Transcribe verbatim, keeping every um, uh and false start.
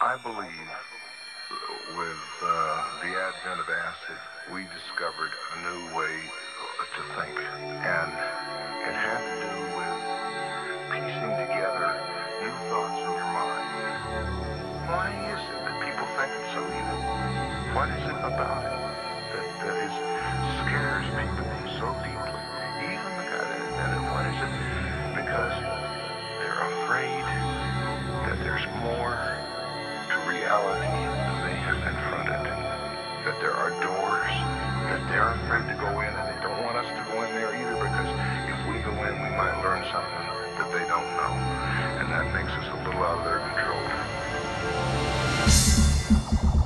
I believe with uh, the advent of acid, we discovered a new way to think. And it had to do with piecing together new thoughts in your mind. Why is it that people think it's so evil? What is it about it that, that is, scares people so deeply? Even the guy that, and what is it? Because they're afraid that there's more reality that they have confronted, that there are doors that they're afraid to go in, and they don't want us to go in there either, because if we go in, we might learn something that they don't know, and that makes us a little out of their control.